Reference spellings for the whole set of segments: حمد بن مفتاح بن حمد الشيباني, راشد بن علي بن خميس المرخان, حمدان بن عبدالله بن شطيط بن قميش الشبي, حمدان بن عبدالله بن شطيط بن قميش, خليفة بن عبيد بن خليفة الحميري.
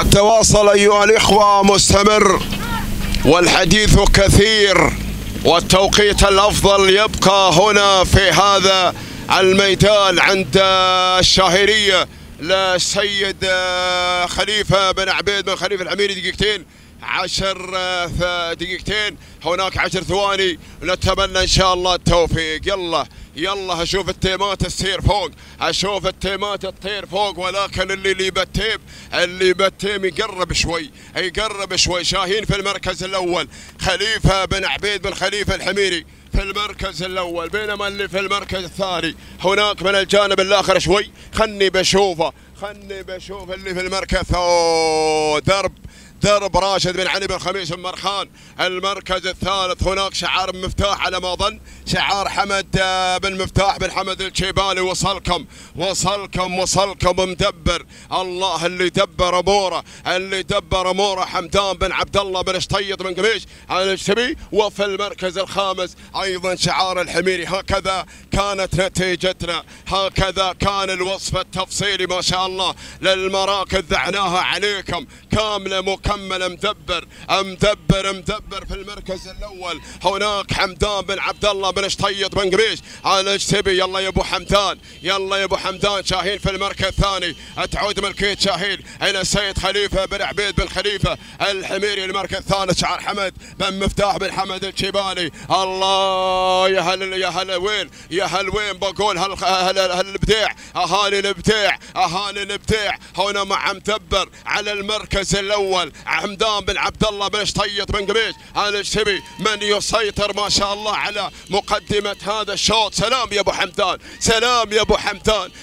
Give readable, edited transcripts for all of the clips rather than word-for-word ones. التواصل أيها الإخوة مستمر والحديث كثير، والتوقيت الأفضل يبقى هنا في هذا الميدان عند الشاهرية للسيد خليفة بن عبيد بن خليفة الحميري. دقيقتين، 10 دقيقتين، هناك 10 ثواني، نتمنى ان شاء الله التوفيق. يلا يلا، اشوف التيمات تصير فوق، اشوف التيمات تطير فوق، ولكن اللي بتيم يقرب شوي. شاهين في المركز الاول، خليفة بن عبيد بن خليفة الحميري في المركز الاول، بينما اللي في المركز الثاني هناك من الجانب الاخر شوي، خلني بشوف اللي في المركز. اوه، درب راشد بن علي بن خميس المرخان. المركز الثالث هناك شعار مفتاح على ما اظن، شعار حمد بن مفتاح بن حمد الشيباني. وصلكم مدبر الله، اللي دبر اموره حمدان بن عبدالله بن شطيط بن قميش الشبي. وفي المركز الخامس ايضا شعار الحميري. هكذا كانت نتيجتنا، هكذا كان الوصف التفصيلي ما شاء الله للمراكز، ذعناها عليكم كامله مكمل. مدبر في المركز الاول هناك حمدان بن عبدالله بن شطيط بن قميش على الشبي. يلا يا ابو حمدان. شاهين في المركز الثاني، تعود ملكيه شاهين الى السيد خليفه بن عبيد بن خليفه الحميري. المركز الثالث شعار حمد بن مفتاح بن حمد الشيباني. الله، يا هل وين بقول هالبديع، اهالي البديع هنا مع مدبر. على المركز الاول حمدان بن عبدالله بن شطيط بن قميش الشبي، من يسيطر ما شاء الله على مقدمة هذا الشوط. سلام يا ابو حمدان،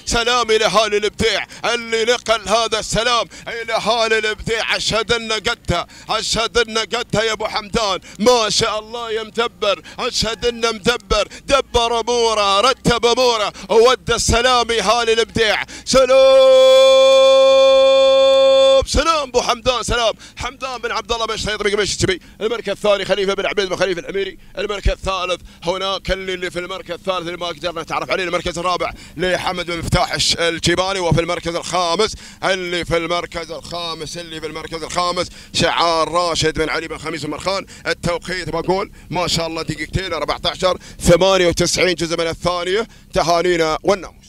سلام الى اهالي البديع اللي نقل هذا السلام الى اهالي البديع. اشهد ان قدها يا ابو حمدان، ما شاء الله يا مدبر. اشهد ان مدبر دبر اموره، رتب اموره، وود السلام اهالي البديع. سلام ابو حمدان، سلام حمدان بن عبدالله بن شطيط بن قميش تبي. المركز الثاني خليفة بن عبيد بن خليفة الحميري. المركز الثالث هناك اللي في المركز الثالث اللي ما قدرنا نتعرف عليه. المركز الرابع لحمد بن مفتاح الشيباني. وفي المركز الخامس اللي في المركز الخامس شعار راشد بن علي بن خميس المرخان. التوقيت بقول ما شاء الله دقيقتين، 14:98 جزء من الثانية. تهانينا والناموس.